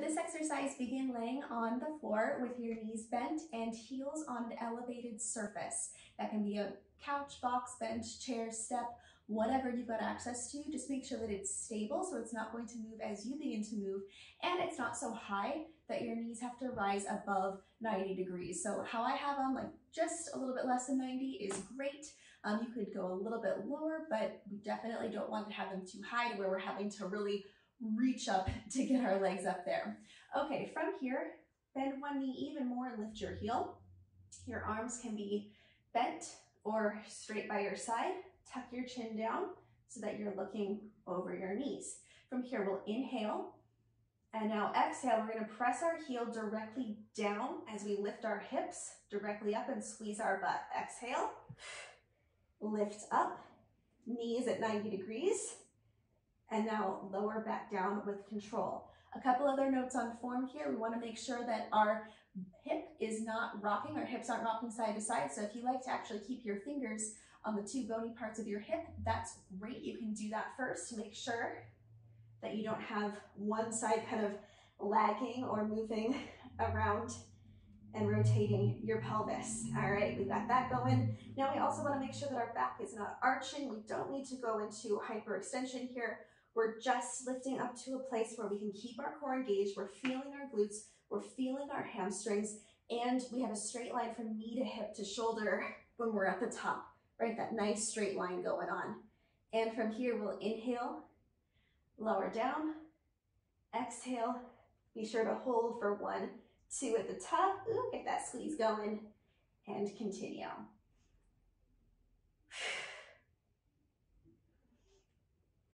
For this exercise, begin laying on the floor with your knees bent and heels on an elevated surface. That can be a couch, box, bench, chair, step, whatever you've got access to. Just make sure that it's stable so it's not going to move as you begin to move, and it's not so high that your knees have to rise above 90 degrees. So how I have them, like just a little bit less than 90 is great. You could go a little bit lower, but we definitely don't want to have them too high to where we're having to really reach up to get our legs up there. Okay, from here, bend one knee even more and lift your heel. Your arms can be bent or straight by your side. Tuck your chin down so that you're looking over your knees. From here, we'll inhale, and now exhale, we're gonna press our heel directly down as we lift our hips directly up and squeeze our butt. Exhale, lift up, knees at 90 degrees, and now lower back down with control. A couple other notes on form here. We wanna make sure that our hip is not rocking, our hips aren't rocking side to side, so if you like to actually keep your fingers on the two bony parts of your hip, that's great. You can do that first to make sure that you don't have one side kind of lagging or moving around and rotating your pelvis. All right, we've got that going. Now we also want to make sure that our back is not arching. We don't need to go into hyperextension here. We're just lifting up to a place where we can keep our core engaged. We're feeling our glutes, we're feeling our hamstrings, and we have a straight line from knee to hip to shoulder when we're at the top. Right, that nice straight line going on. And from here, we'll inhale, lower down, exhale. Be sure to hold for 1, 2 at the top. Ooh, get that squeeze going and continue.